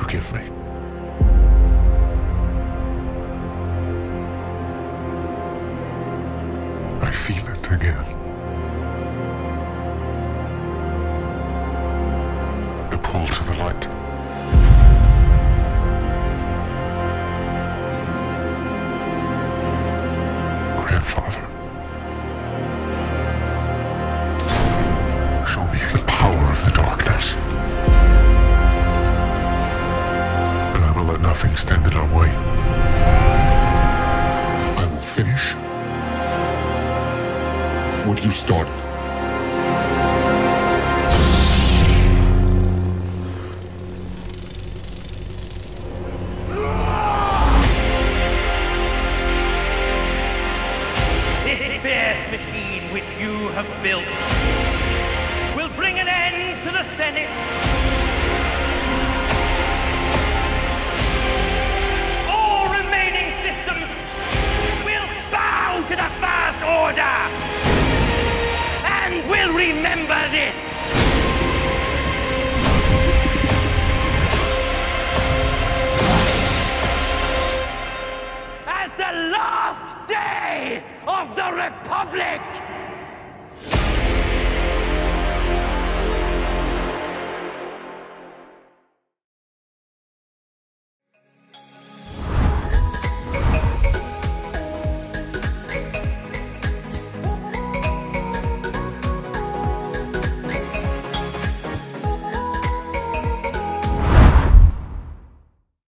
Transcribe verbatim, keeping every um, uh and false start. forgive me. I feel it again. The pull to the light. Grandfather, show me the power of the darkness. But I will let nothing stand in our way. I will finish what you started. This fierce machine which you have built will bring an end to the Senate.